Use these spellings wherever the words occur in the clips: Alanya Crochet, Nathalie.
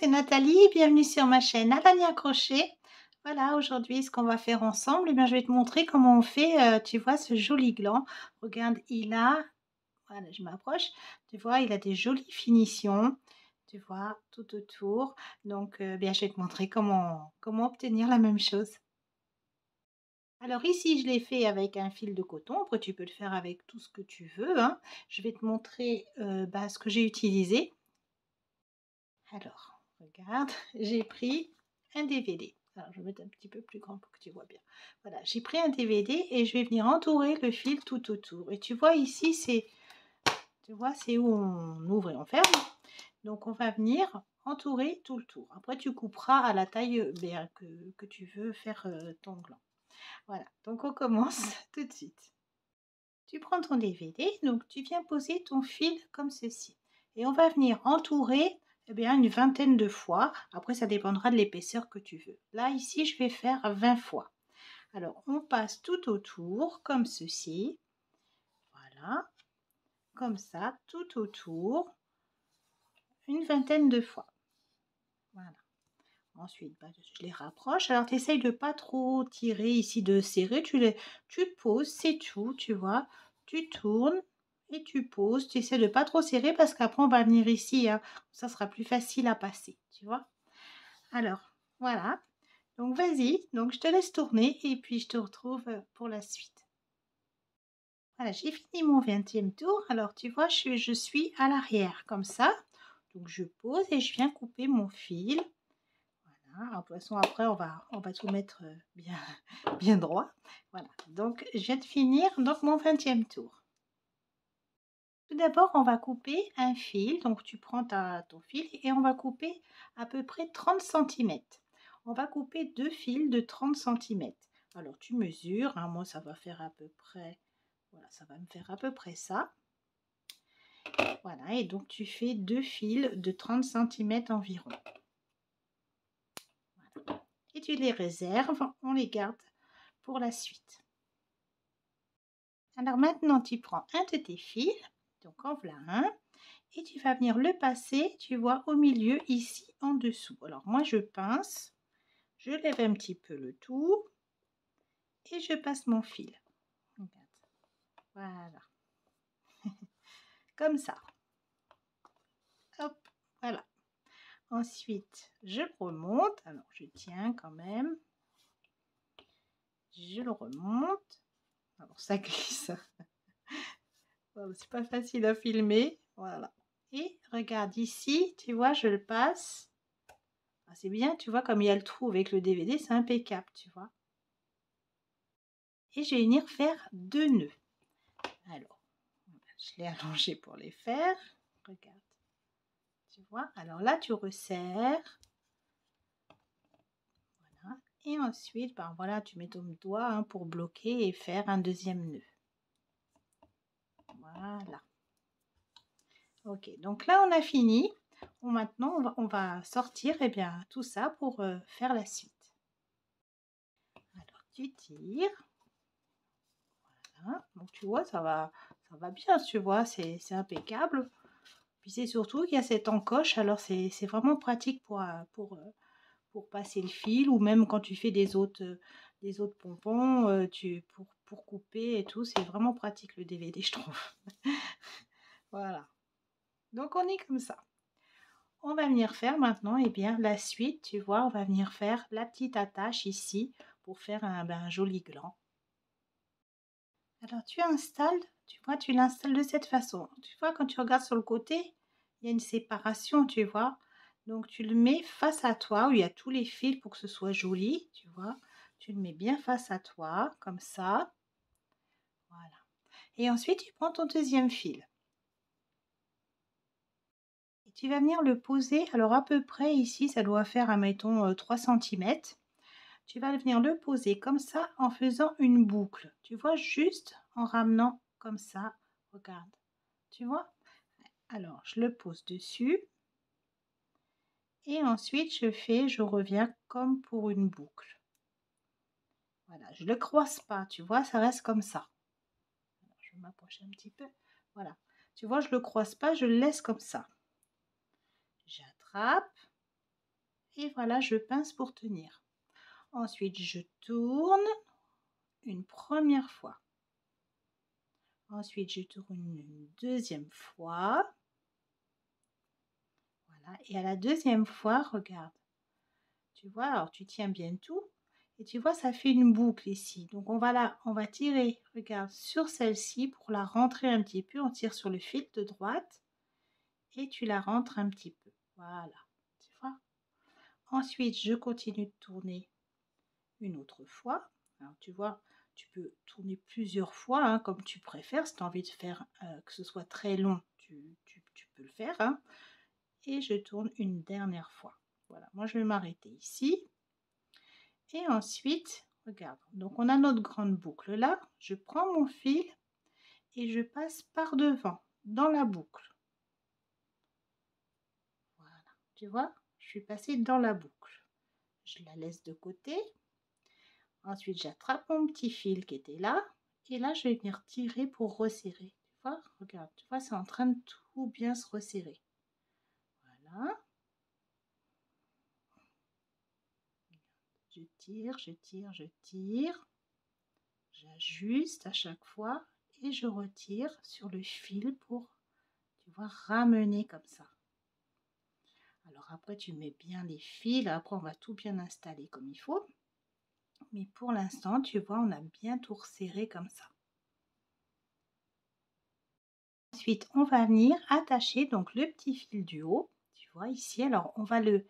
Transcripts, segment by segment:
c'est Nathalie, bienvenue sur ma chaîne Alanya Crochet. Voilà, aujourd'hui ce qu'on va faire ensemble, et bien, je vais te montrer comment on fait, tu vois, ce joli gland. Regarde, il a, voilà, je m'approche, tu vois, il a des jolies finitions, tu vois, tout autour. Donc, bien, je vais te montrer comment obtenir la même chose. Alors ici, je l'ai fait avec un fil de coton. Après, tu peux le faire avec tout ce que tu veux, hein. Je vais te montrer ce que j'ai utilisé. Alors, regarde, j'ai pris un DVD. Alors, je vais mettre un petit peu plus grand pour que tu vois bien. Voilà, j'ai pris un DVD et je vais venir entourer le fil tout autour. Et tu vois ici, c'est où on ouvre et on ferme. Donc, on va venir entourer tout le tour. Après, tu couperas à la taille que tu veux faire ton gland. Voilà, donc on commence tout de suite. Tu prends ton DVD, donc tu viens poser ton fil comme ceci. Et on va venir entourer... Eh bien, une vingtaine de fois. Après, ça dépendra de l'épaisseur que tu veux. Là, ici, je vais faire 20 fois. Alors, on passe tout autour, comme ceci. Voilà. Comme ça, tout autour. Une vingtaine de fois. Voilà. Ensuite, je les rapproche. Alors, tu essayes de pas trop tirer ici, de serrer. Tu poses, c'est tout, tu vois. Tu tournes. Et tu poses, tu essaies de pas trop serrer parce qu'après on va venir ici, hein. Ça sera plus facile à passer, tu vois. Alors, voilà. Donc vas-y, donc je te laisse tourner et puis je te retrouve pour la suite. Voilà, j'ai fini mon 20e tour. Alors tu vois, je suis à l'arrière, comme ça. Donc je pose et je viens couper mon fil. Voilà, de toute façon après on va tout mettre bien droit. Voilà, donc je viens de finir donc, mon 20e tour. Tout d'abord, on va couper un fil, donc tu prends ton fil et on va couper à peu près 30 cm. On va couper deux fils de 30 cm. Alors tu mesures, hein, moi ça va faire à peu près, voilà, ça va me faire à peu près ça. Voilà, et donc tu fais deux fils de 30 cm environ. Voilà. Et tu les réserves, on les garde pour la suite. Alors maintenant, tu prends un de tes fils. Donc en voilà un, et tu vas venir le passer, tu vois, au milieu, ici, en dessous. Alors moi je pince, je lève un petit peu le tout, et je passe mon fil. Regarde. Voilà. Comme ça. Hop, voilà. Ensuite, je remonte, alors je tiens quand même, je le remonte, alors ça glisse. C'est pas facile à filmer, voilà. Et regarde ici, tu vois, je le passe. C'est bien, tu vois, comme il y a le trou avec le DVD, c'est impeccable, tu vois. Et je vais venir faire deux nœuds. Alors, je l'ai allongé pour les faire. Regarde, tu vois. Alors là, tu resserres. Voilà. Et ensuite, voilà, tu mets ton doigt hein, pour bloquer et faire un deuxième nœud. Voilà. Ok, donc là on a fini. Maintenant on va sortir eh bien, tout ça pour faire la suite. Alors tu tires. Voilà. Donc tu vois, ça va bien, tu vois, c'est impeccable. Puis c'est surtout qu'il y a cette encoche, alors c'est vraiment pratique pour passer le fil ou même quand tu fais des autres pompons, pour couper et tout, c'est vraiment pratique le DVD, je trouve. Voilà. Donc on est comme ça. On va venir faire maintenant, et bien la suite, tu vois, on va venir faire la petite attache ici pour faire un joli gland. Alors tu installes, tu vois, tu l'installes de cette façon. Tu vois, quand tu regardes sur le côté, il y a une séparation, tu vois. Donc tu le mets face à toi où il y a tous les fils pour que ce soit joli, tu vois. Tu le mets bien face à toi, comme ça. Voilà. Et ensuite, tu prends ton deuxième fil. Et tu vas venir le poser. Alors, à peu près ici, ça doit faire, admettons, 3 cm. Tu vas venir le poser comme ça en faisant une boucle. Tu vois, juste en ramenant comme ça. Regarde. Tu vois? Alors, je le pose dessus. Et ensuite, je reviens comme pour une boucle. Voilà, je le croise pas, tu vois, ça reste comme ça. Alors, je vais m'approcher un petit peu. Voilà, tu vois, je le croise pas, je le laisse comme ça. J'attrape, et voilà, je pince pour tenir. Ensuite je tourne une première fois, ensuite je tourne une deuxième fois, voilà, et à la deuxième fois, regarde, tu vois, alors tu tiens bien tout et tu vois, ça fait une boucle ici, donc on va là, on va tirer, regarde, sur celle-ci pour la rentrer un petit peu, on tire sur le fil de droite et tu la rentres un petit peu, voilà, tu vois. Ensuite je continue de tourner une autre fois. Alors, tu vois, tu peux tourner plusieurs fois, hein, comme tu préfères. Si tu as envie de faire que ce soit très long, tu peux le faire. Hein. Et je tourne une dernière fois. Voilà, moi je vais m'arrêter ici. Et ensuite, regarde, donc on a notre grande boucle là. Je prends mon fil et je passe par devant, dans la boucle. Voilà, tu vois, je suis passée dans la boucle. Je la laisse de côté. Ensuite, j'attrape mon petit fil qui était là. Et là, je vais venir tirer pour resserrer. Tu vois, regarde, tu vois, c'est en train de tout bien se resserrer. Voilà. Je tire, je tire, je tire. J'ajuste à chaque fois. Et je retire sur le fil pour, tu vois, ramener comme ça. Alors après, tu mets bien les fils. Après, on va tout bien installer comme il faut. Mais pour l'instant, tu vois, on a bien tout resserré comme ça. Ensuite, on va venir attacher donc le petit fil du haut. Tu vois ici, alors on va le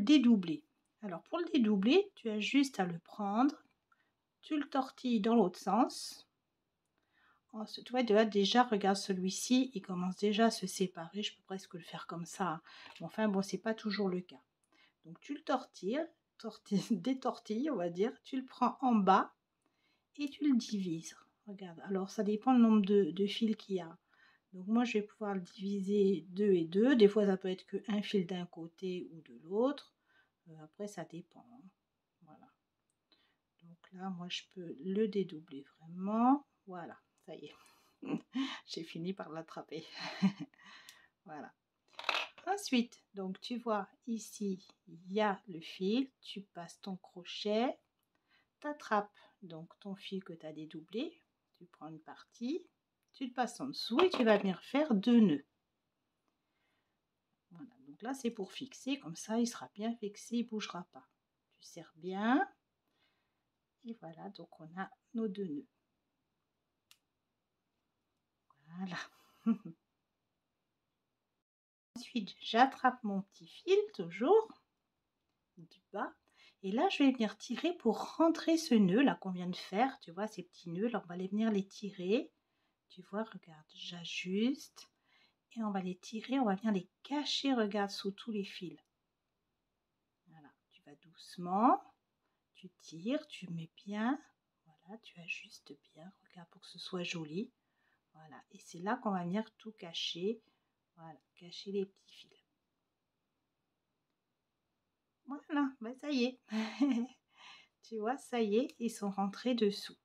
dédoubler. Alors pour le dédoubler, tu as juste à le prendre, tu le tortilles dans l'autre sens. Ensuite, tu vois, déjà, regarde celui-ci, il commence déjà à se séparer. Je peux presque le faire comme ça. Enfin bon, c'est pas toujours le cas. Donc tu le tortilles. Des tortilles, on va dire, tu le prends en bas et tu le divises. Regarde, alors ça dépend le nombre de fils qu'il y a. Donc moi je vais pouvoir le diviser 2 et 2. Des fois ça peut être qu'un fil d'un côté ou de l'autre. Après ça dépend. Voilà. Donc là moi je peux le dédoubler vraiment. Voilà, ça y est. J'ai fini par l'attraper. Voilà. Ensuite, donc tu vois ici, il y a le fil, tu passes ton crochet, tu attrapes donc ton fil que tu as dédoublé, tu prends une partie, tu le passes en dessous et tu vas venir faire 2 nœuds. Voilà, donc là c'est pour fixer, comme ça il sera bien fixé, il ne bougera pas. Tu serres bien et voilà, donc on a nos 2 nœuds. Voilà. Ensuite, j'attrape mon petit fil, toujours, du bas. Et là, je vais venir tirer pour rentrer ce nœud là qu'on vient de faire. Tu vois, ces petits nœuds, là, on va venir les tirer. Tu vois, regarde, j'ajuste. Et on va les tirer, on va venir les cacher, regarde, sous tous les fils. Voilà, tu vas doucement, tu tires, tu mets bien. Voilà, tu ajustes bien, regarde, pour que ce soit joli. Voilà, et c'est là qu'on va venir tout cacher. Voilà, cacher les petits fils. Voilà, ben ça y est. Tu vois, ça y est, ils sont rentrés dessous.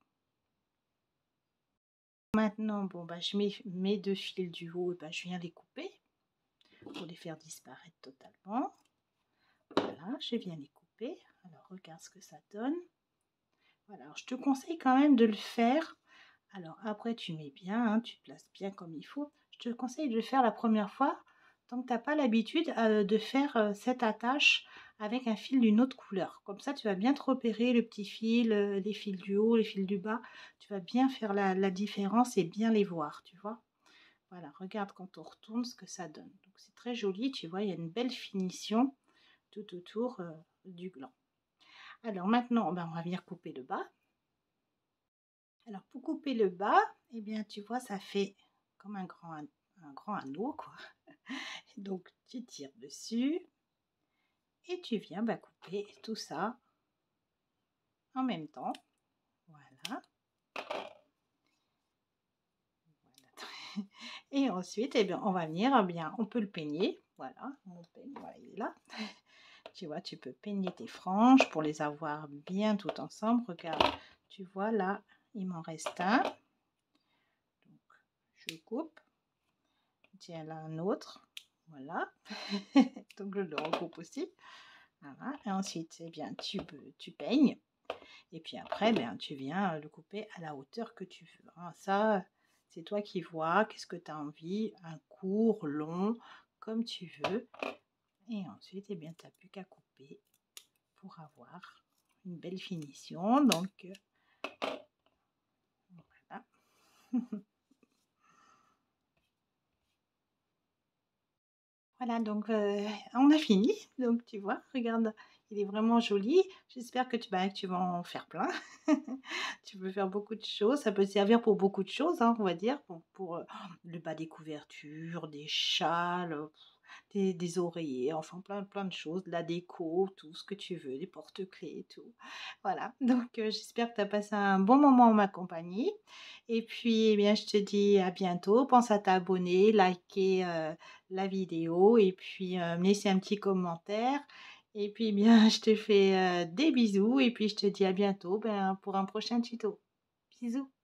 Maintenant, bon, ben, je mets mes 2 fils du haut et ben, je viens les couper pour les faire disparaître totalement. Voilà, je viens les couper. Alors, regarde ce que ça donne. Voilà, alors je te conseille quand même de le faire. Alors, après, tu mets bien, hein, tu te places bien comme il faut. Je te conseille de le faire la première fois tant que tu n'as pas l'habitude de faire cette attache avec un fil d'une autre couleur. Comme ça, tu vas bien te repérer le petit fil, les fils du haut, les fils du bas. Tu vas bien faire la différence et bien les voir, tu vois. Voilà, regarde quand on retourne ce que ça donne. Donc c'est très joli, tu vois, il y a une belle finition tout autour du gland. Alors maintenant, ben, on va venir couper le bas. Alors pour couper le bas, eh bien tu vois, ça fait... comme un grand anneau, quoi. Donc tu tires dessus et tu viens bah, couper tout ça en même temps. Voilà. Voilà. Et ensuite, eh bien, on va venir, eh bien, on peut le peigner. Voilà, on peigne, voilà, il est là. Tu vois, tu peux peigner tes franges pour les avoir bien tout ensemble. Regarde, tu vois là, il m'en reste un. Je coupe, tiens là un autre, voilà, donc je le recoupe aussi, Voilà. Et ensuite, eh bien, tu peignes. Et puis après, ben, tu viens le couper à la hauteur que tu veux. Hein. Ça, c'est toi qui vois. Qu'est-ce que tu as envie? Un court, long, comme tu veux. Et ensuite, eh bien, tu n'as plus qu'à couper pour avoir une belle finition. Donc, voilà. Voilà, donc on a fini. Donc, tu vois, regarde, il est vraiment joli. J'espère que tu vas en faire plein. Tu peux faire beaucoup de choses. Ça peut servir pour beaucoup de choses, hein, on va dire. Pour le bas des couvertures, des châles, des oreillers, enfin plein de choses. La déco, tout ce que tu veux, des porte-clés et tout. Voilà, donc j'espère que tu as passé un bon moment en ma compagnie. Et puis, eh bien, je te dis à bientôt. Pense à t'abonner, liker la vidéo et puis me laisser un petit commentaire. Et puis, eh bien, je te fais des bisous et puis je te dis à bientôt pour un prochain tuto. Bisous.